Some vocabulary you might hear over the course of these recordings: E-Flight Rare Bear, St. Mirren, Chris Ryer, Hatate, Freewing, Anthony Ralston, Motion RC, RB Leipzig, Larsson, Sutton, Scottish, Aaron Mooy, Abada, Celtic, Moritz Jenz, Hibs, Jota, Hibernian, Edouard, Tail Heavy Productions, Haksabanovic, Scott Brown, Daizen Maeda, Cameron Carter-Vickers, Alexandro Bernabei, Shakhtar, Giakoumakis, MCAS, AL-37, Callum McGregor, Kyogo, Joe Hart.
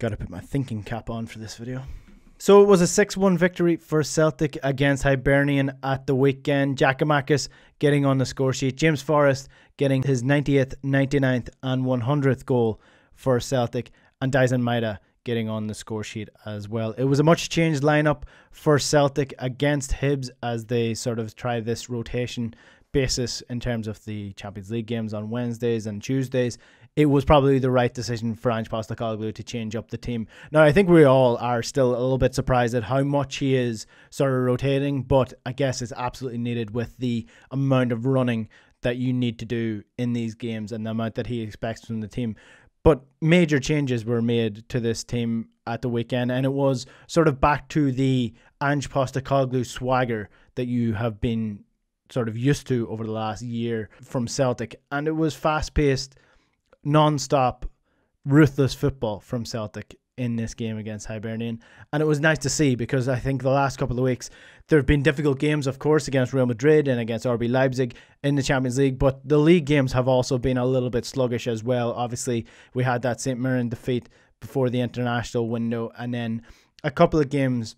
Gotta put my thinking cap on for this video. So it was a 6-1 victory for Celtic against Hibernian at the weekend. Giakoumakis getting on the score sheet. James Forrest getting his 90th, 99th and 100th goal for Celtic. And Daizen Maeda getting on the score sheet as well. It was a much changed lineup for Celtic against Hibs as they sort of try this rotation basis in terms of the Champions League games on Wednesdays and Tuesdays. It was probably the right decision for Ange Postecoglou to change up the team. Now, I think we all are still a little bit surprised at how much he is sort of rotating, but I guess it's absolutely needed with the amount of running that you need to do in these games and the amount that he expects from the team. But major changes were made to this team at the weekend, and it was sort of back to the Ange Postecoglou swagger that you have been sort of used to over the last year from Celtic. And it was fast-paced, non-stop, ruthless football from Celtic in this game against Hibernian. And it was nice to see, because I think the last couple of weeks there have been difficult games, of course, against Real Madrid and against RB Leipzig in the Champions League, but the league games have also been a little bit sluggish as well. Obviously, we had that St. Mirren defeat before the international window, and then a couple of games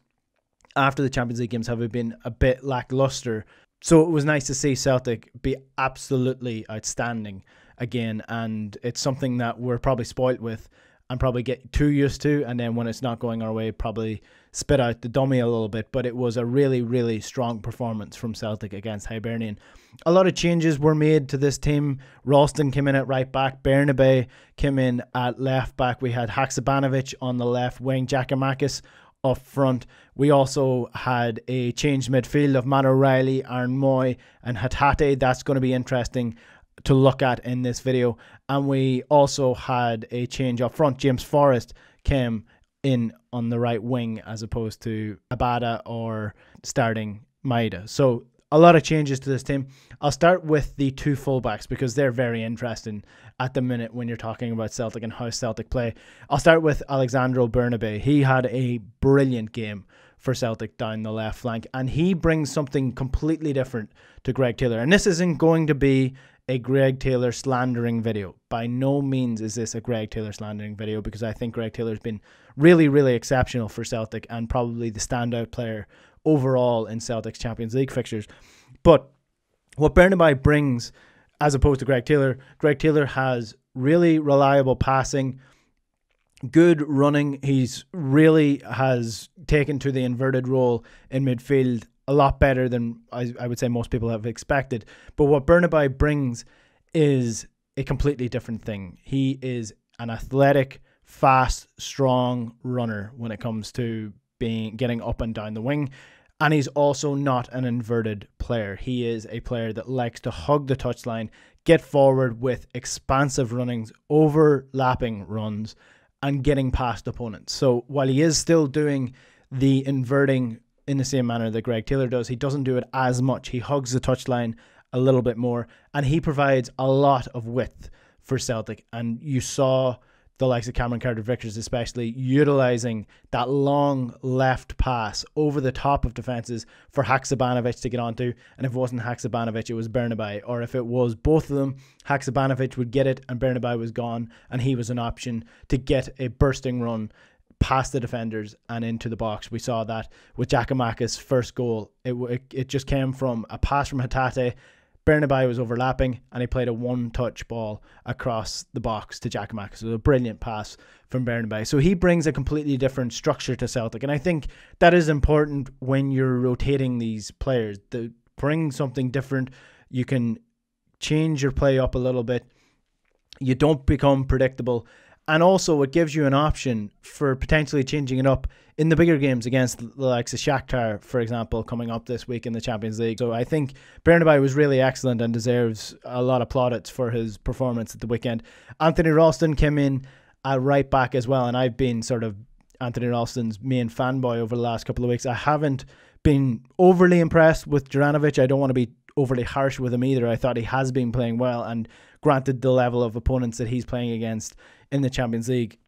after the Champions League games have been a bit lackluster. So it was nice to see Celtic be absolutely outstanding again, and it's something that we're probably spoilt with and probably get too used to, and then when it's not going our way, probably spit out the dummy a little bit. But it was a really, really strong performance from Celtic against Hibernian. A lot of changes were made to this team. Ralston came in at right back. Bernabei came in at left back. We had Haksabanovic on the left wing. Giakoumakis up front. We also had a changed midfield of Matt O'Riley, Aaron Mooy and Hatate. That's going to be interesting to look at in this video. And we also had a change up front. James Forrest came in on the right wing as opposed to Abada or starting Maeda. So a lot of changes to this team. I'll start with the two fullbacks because they're very interesting at the minute when you're talking about Celtic and how Celtic play. I'll start with Alexandro Bernabei. He had a brilliant game for Celtic down the left flank, and he brings something completely different to Greg Taylor. And this isn't going to be a Greg Taylor slandering video. By no means is this a Greg Taylor slandering video, because I think Greg Taylor's been really, really exceptional for Celtic and probably the standout player overall in Celtic's Champions League fixtures. But what Bernabei brings as opposed to Greg Taylor has really reliable passing, good running. He's really has taken to the inverted role in midfield a lot better than I would say most people have expected. But what Bernabei brings is a completely different thing. He is an athletic, fast, strong runner when it comes to getting up and down the wing. And he's also not an inverted player. He is a player that likes to hug the touchline, get forward with expansive runnings, overlapping runs, and getting past opponents. So while he is still doing the inverting in the same manner that Greg Taylor does, he doesn't do it as much. He hugs the touchline a little bit more, and he provides a lot of width for Celtic. And you saw the likes of Cameron Carter-Vickers especially utilising that long left pass over the top of defences for Haksabanovic to get onto. And if it wasn't Haksabanovic, it was Bernabei. Or if it was both of them, Haksabanovic would get it and Bernabei was gone, and he was an option to get a bursting run past the defenders and into the box. We saw that with Giakoumakis' first goal. It just came from a pass from Hatate. Bernabei was overlapping and he played a one-touch ball across the box to Giakoumakis. So a brilliant pass from Bernabei. So he brings a completely different structure to Celtic, and I think that is important when you're rotating these players. They bring something different. You can change your play up a little bit. You don't become predictable. And also, it gives you an option for potentially changing it up in the bigger games against the likes of Shakhtar, for example, coming up this week in the Champions League. So I think Bernabei was really excellent and deserves a lot of plaudits for his performance at the weekend. Anthony Ralston came in at right back as well, and I've been sort of Anthony Ralston's main fanboy over the last couple of weeks. I haven't been overly impressed with Juranovic. I don't want to be overly harsh with him either. I thought he has been playing well, and granted, the level of opponents that he's playing against in the Champions League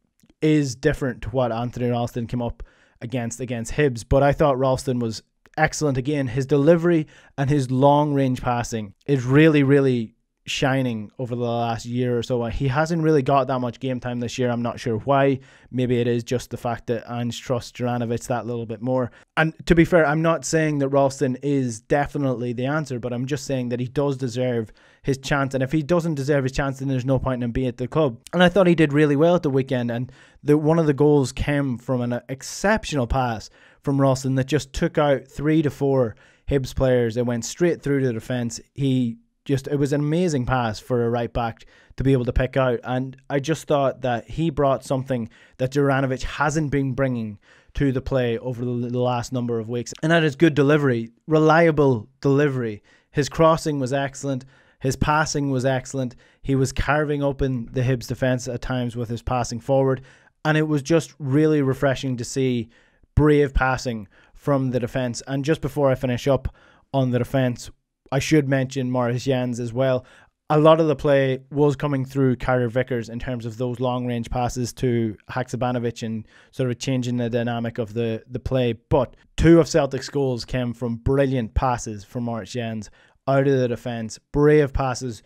is different to what Anthony Ralston came up against Hibs, but I thought Ralston was excellent again. His delivery and his long range passing is really, really shining over the last year or so. He hasn't really got that much game time this year. I'm not sure why. Maybe it is just the fact that Ange trusts Juranovic that little bit more. And to be fair, I'm not saying that Ralston is definitely the answer, but I'm just saying that he does deserve his chance. And if he doesn't deserve his chance, then there's no point in him being at the club. And I thought he did really well at the weekend. And one of the goals came from an exceptional pass from Ralston that just took out 3 to 4 Hibs players. It went straight through to the defence. It was an amazing pass for a right back to be able to pick out. And I just thought that he brought something that Juranovic hasn't been bringing to the play over the last number of weeks. And that is good delivery, reliable delivery. His crossing was excellent. His passing was excellent. He was carving open the Hibs defence at times with his passing forward. And it was just really refreshing to see brave passing from the defence. And just before I finish up on the defence, I should mention Moritz Jenz as well. A lot of the play was coming through Carter-Vickers in terms of those long-range passes to Haksabanovic and sort of changing the dynamic of the play. But two of Celtic's goals came from brilliant passes from Moritz Jenz out of the defence. Brave passes,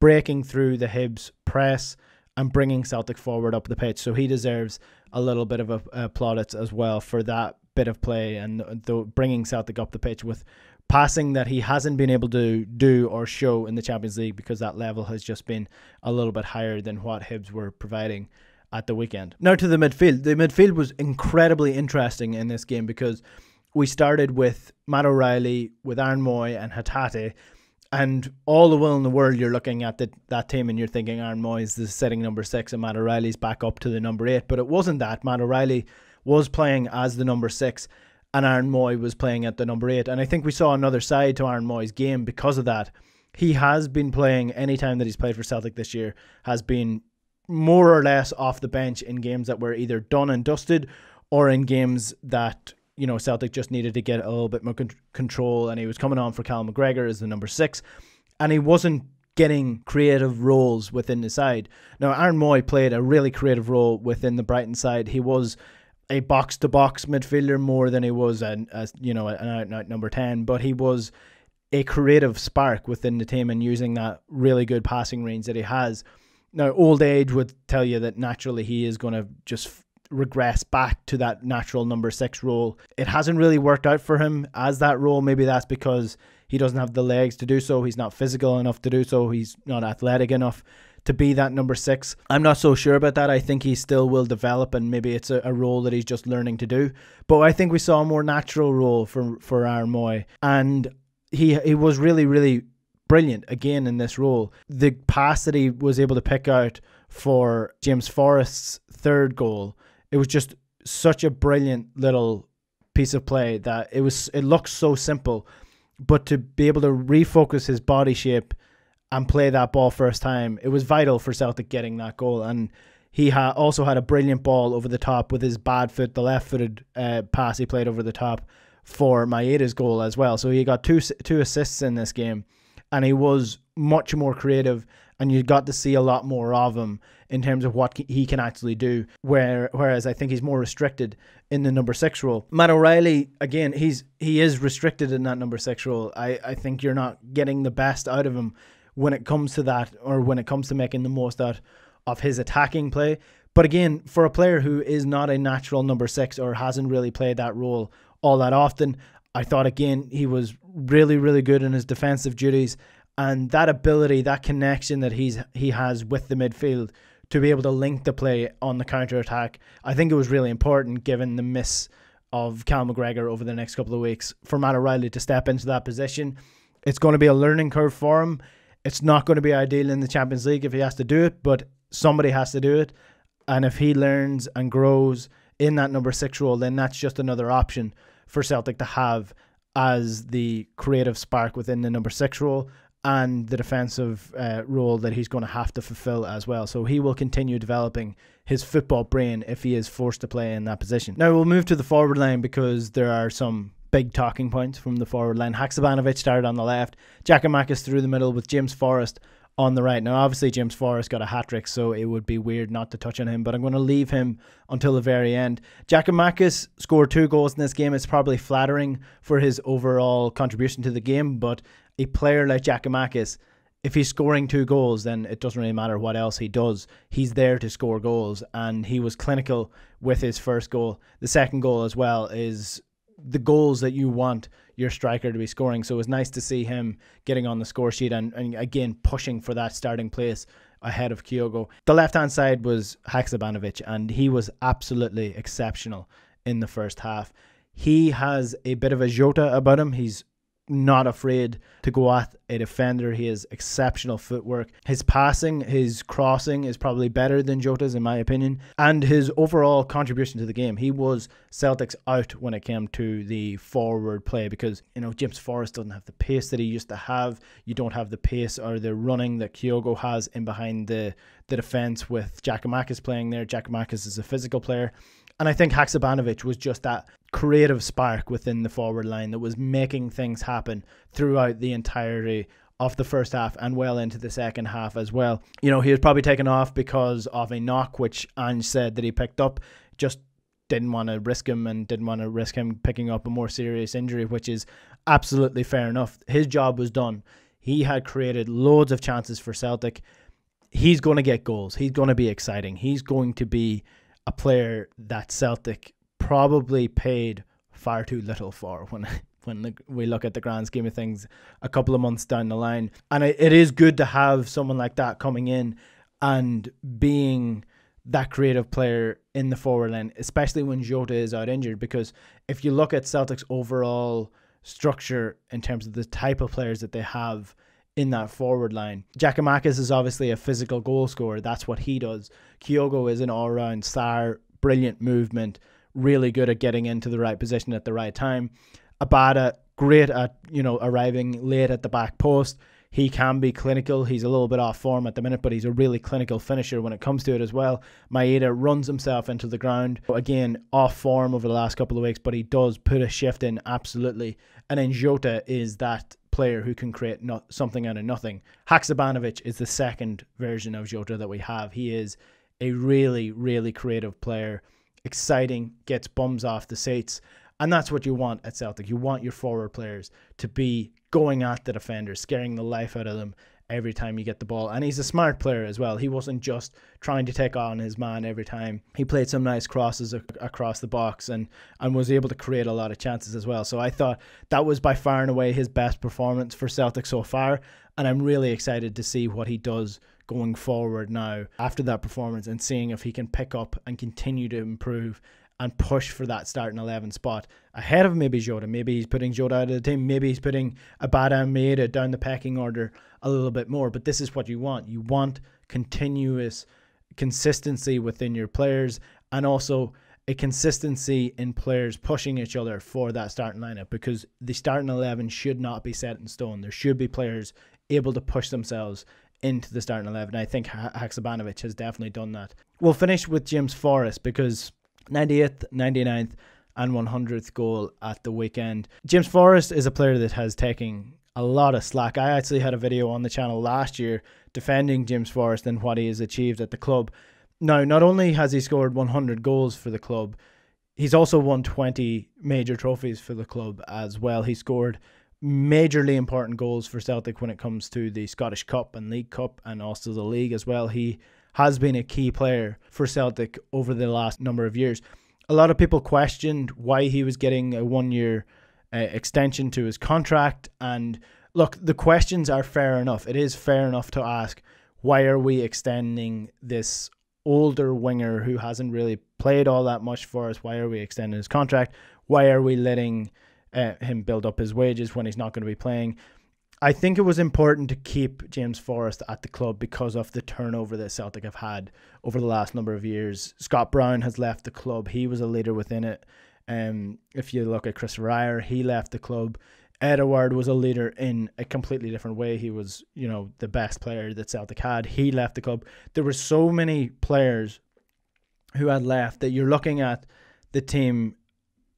breaking through the Hibs press and bringing Celtic forward up the pitch. So he deserves a little bit of a plaudits as well for that bit of play and bringing Celtic up the pitch with passing that he hasn't been able to do or show in the Champions League, because that level has just been a little bit higher than what Hibs were providing at the weekend. Now to the midfield. The midfield was incredibly interesting in this game because we started with Matt O'Riley, with Aaron Mooy and Hatate, and all the will in the world you're looking at that team and you're thinking Aaron Mooy is the sitting number 6 and Matt O'Riley's back up to the number 8, but it wasn't that. Matt O'Riley was playing as the number 6 and Aaron Mooy was playing at the number 8. And I think we saw another side to Aaron Mooy's game because of that. He has been playing, any time that he's played for Celtic this year, has been more or less off the bench in games that were either done and dusted or in games that, you know, Celtic just needed to get a little bit more control. And he was coming on for Callum McGregor as the number 6. And he wasn't getting creative roles within the side. Now, Aaron Mooy played a really creative role within the Brighton side. He was a box-to-box midfielder more than he was an out-and-out number 10, but he was a creative spark within the team and using that really good passing range that he has. Now, old age would tell you that naturally he is going to just regress back to that natural number 6 role. It hasn't really worked out for him as that role. Maybe that's because he doesn't have the legs to do so. He's not physical enough to do so. He's not athletic enough to be that number 6. I'm not so sure about that. I think he still will develop, and maybe it's a role that he's just learning to do. But I think we saw a more natural role for Aaron Mooy, and he was really, really brilliant again in this role. The pass that he was able to pick out for James Forrest's third goal, it was just such a brilliant little piece of play that it looked so simple, but to be able to refocus his body shape and play that ball first time, it was vital for Celtic getting that goal. And he also had a brilliant ball over the top with his bad foot, the left-footed pass he played over the top for Maeda's goal as well. So he got two assists in this game, and he was much more creative, and you got to see a lot more of him in terms of what he can actually do, whereas I think he's more restricted in the number 6 role. Matt O'Riley, again, he is restricted in that number 6 role. I think you're not getting the best out of him when it comes to that, or when it comes to making the most out of his attacking play. But again, for a player who is not a natural number 6 or hasn't really played that role all that often, I thought again he was really, really good in his defensive duties, and that ability, that connection that he has with the midfield to be able to link the play on the counter-attack, I think it was really important given the miss of Cal McGregor over the next couple of weeks for Matt O'Riley to step into that position. It's going to be a learning curve for him. It's not going to be ideal in the Champions League if he has to do it, but somebody has to do it. And if he learns and grows in that number 6 role, then that's just another option for Celtic to have as the creative spark within the number 6 role and the defensive role that he's going to have to fulfill as well. So he will continue developing his football brain if he is forced to play in that position. Now we'll move to the forward line because there are some big talking points from the forward line. Haksabanovic started on the left, Giakoumakis through the middle with James Forrest on the right. Now obviously James Forrest got a hat-trick, so it would be weird not to touch on him, but I'm going to leave him until the very end. Giakoumakis scored 2 goals in this game. It's probably flattering for his overall contribution to the game, but a player like Giakoumakis if he's scoring 2 goals, then it doesn't really matter what else he does. He's there to score goals, and he was clinical with his first goal. The second goal as well is the goals that you want your striker to be scoring. So it was nice to see him getting on the score sheet and again pushing for that starting place ahead of Kyogo. The left-hand side was Haksabanovic, and he was absolutely exceptional in the first half. He has a bit of a Jota about him. He's not afraid to go at a defender. He has exceptional footwork. His passing, his crossing is probably better than Jota's in my opinion, and his overall contribution to the game. He was Celtic's out when it came to the forward play because, you know, James Forrest doesn't have the pace that he used to have. You don't have the pace or the running that Kyogo has in behind the defence with Giakoumakis playing there. Giakoumakis is a physical player. And I think Haksabanovic was just that creative spark within the forward line that was making things happen throughout the entirety of the first half and well into the second half as well. You know, he was probably taken off because of a knock, which Ange said that he picked up. Just didn't want to risk him and didn't want to risk him picking up a more serious injury, which is absolutely fair enough. His job was done. He had created loads of chances for Celtic. He's going to get goals. He's going to be exciting. He's going to be a player that Celtic probably paid far too little for when we look at the grand scheme of things a couple of months down the line. And it is good to have someone like that coming in and being that creative player in the forward line, especially when Jota is out injured, because if you look at Celtic's overall structure in terms of the type of players that they have in that forward line, Giakoumakis is obviously a physical goal scorer. That's what he does. Kyogo is an all-round star, brilliant movement, really good at getting into the right position at the right time. Abada, great at, you know, arriving late at the back post. He can be clinical. He's a little bit off form at the minute, but he's a really clinical finisher when it comes to it as well. Maeda runs himself into the ground. Again, off form over the last couple of weeks, but he does put a shift in, absolutely. And then Jota is that player who can create something out of nothing. Haksabanovic is the second version of Jota that we have. He is a really, really creative player. Exciting, gets bums off the seats. And that's what you want at Celtic. You want your forward players to be going at the defenders, scaring the life out of them every time you get the ball. And he's a smart player as well. He wasn't just trying to take on his man every time. He played some nice crosses across the box and was able to create a lot of chances as well. So I thought that was by far and away his best performance for Celtic so far. And I'm really excited to see what he does going forward now after that performance and seeing if he can pick up and continue to improve and push for that starting 11 spot ahead of maybe Jota. Maybe he's putting Jota out of the team. Maybe he's putting Abada and Maeda down the pecking order a little bit more. But this is what you want. You want continuous consistency within your players and also a consistency in players pushing each other for that starting lineup, because the starting 11 should not be set in stone. There should be players able to push themselves into the starting 11. I think Haksabanovic has definitely done that. We'll finish with James Forrest, because 98th, 99th and 100th goal at the weekend. James Forrest is a player that has taken a lot of slack. I actually had a video on the channel last year defending James Forrest and what he has achieved at the club. Now, not only has he scored 100 goals for the club, he's also won 20 major trophies for the club as well. He scored majorly important goals for Celtic when it comes to the Scottish Cup and League Cup and also the league as well. He has been a key player for Celtic over the last number of years. A lot of people questioned why he was getting a one-year extension to his contract. And look, the questions are fair enough. It is fair enough to ask, why are we extending this older winger who hasn't really played all that much for us? Why are we extending his contract? Why are we letting him build up his wages when he's not going to be playing? I think it was important to keep James Forrest at the club because of the turnover that Celtic have had over the last number of years. Scott Brown has left the club. He was a leader within it. If you look at Chris Ryer, he left the club. Edouard was a leader in a completely different way. He was, you know, the best player that Celtic had. He left the club. There were so many players who had left that you're looking at the team,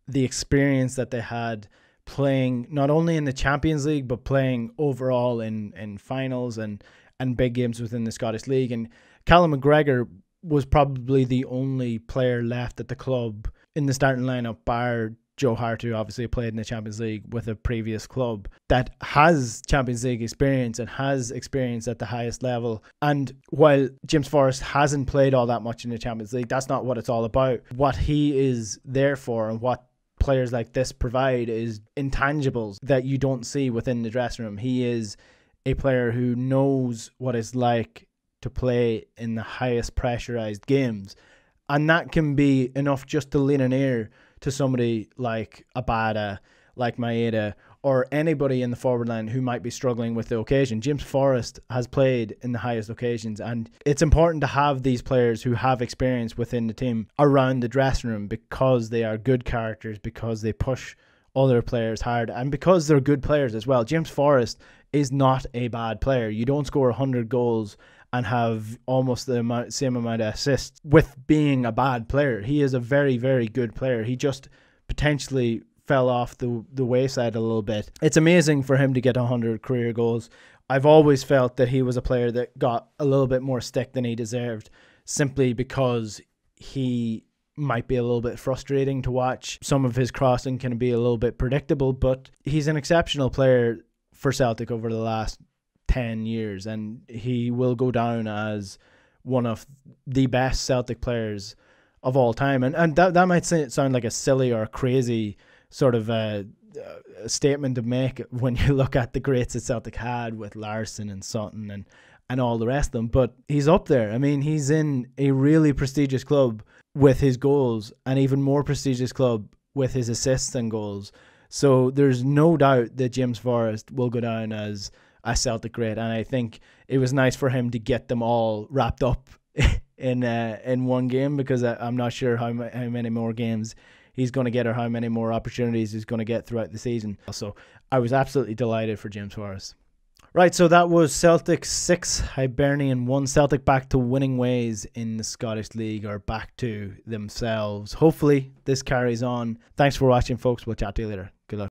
the experience that they had, playing not only in the Champions League but playing overall in finals and big games within the Scottish League. And Callum McGregor was probably the only player left at the club in the starting lineup bar Joe Hart, who obviously played in the Champions League with a previous club that has Champions League experience and has experience at the highest level. And while James Forrest hasn't played all that much in the Champions League, that's not what it's all about. What he is there for and what players like this provide is intangibles that you don't see within the dressing room. He is a player who knows what it's like to play in the highest pressurized games. And that can be enough just to lean an ear to somebody like Abada, like Maeda, or anybody in the forward line who might be struggling with the occasion. James Forrest has played in the highest occasions, and it's important to have these players who have experience within the team around the dressing room because they are good characters, because they push other players hard, and because they're good players as well. James Forrest is not a bad player. You don't score 100 goals and have almost the same amount of assists with being a bad player. He is a very, very good player. He just potentially fell off the wayside a little bit. It's amazing for him to get 100 career goals. I've always felt that he was a player that got a little bit more stick than he deserved, simply because he might be a little bit frustrating to watch. Some of his crossing can be a little bit predictable, but he's an exceptional player for Celtic over the last 10 years, and he will go down as one of the best Celtic players of all time. And that might sound like a silly or a crazy sort of a statement to make when you look at the greats that Celtic had with Larsson and Sutton and all the rest of them, but he's up there. I mean, he's in a really prestigious club with his goals, an even more prestigious club with his assists and goals. So there's no doubt that James Forrest will go down as a Celtic great, and I think it was nice for him to get them all wrapped up in one game, because I'm not sure how many more games he's going to get or how many more opportunities he's going to get throughout the season. So I was absolutely delighted for James Forrest. Right, so that was Celtic 6, Hibernian 1. Celtic back to winning ways in the Scottish League, or back to themselves. Hopefully this carries on. Thanks for watching, folks. We'll chat to you later. Good luck.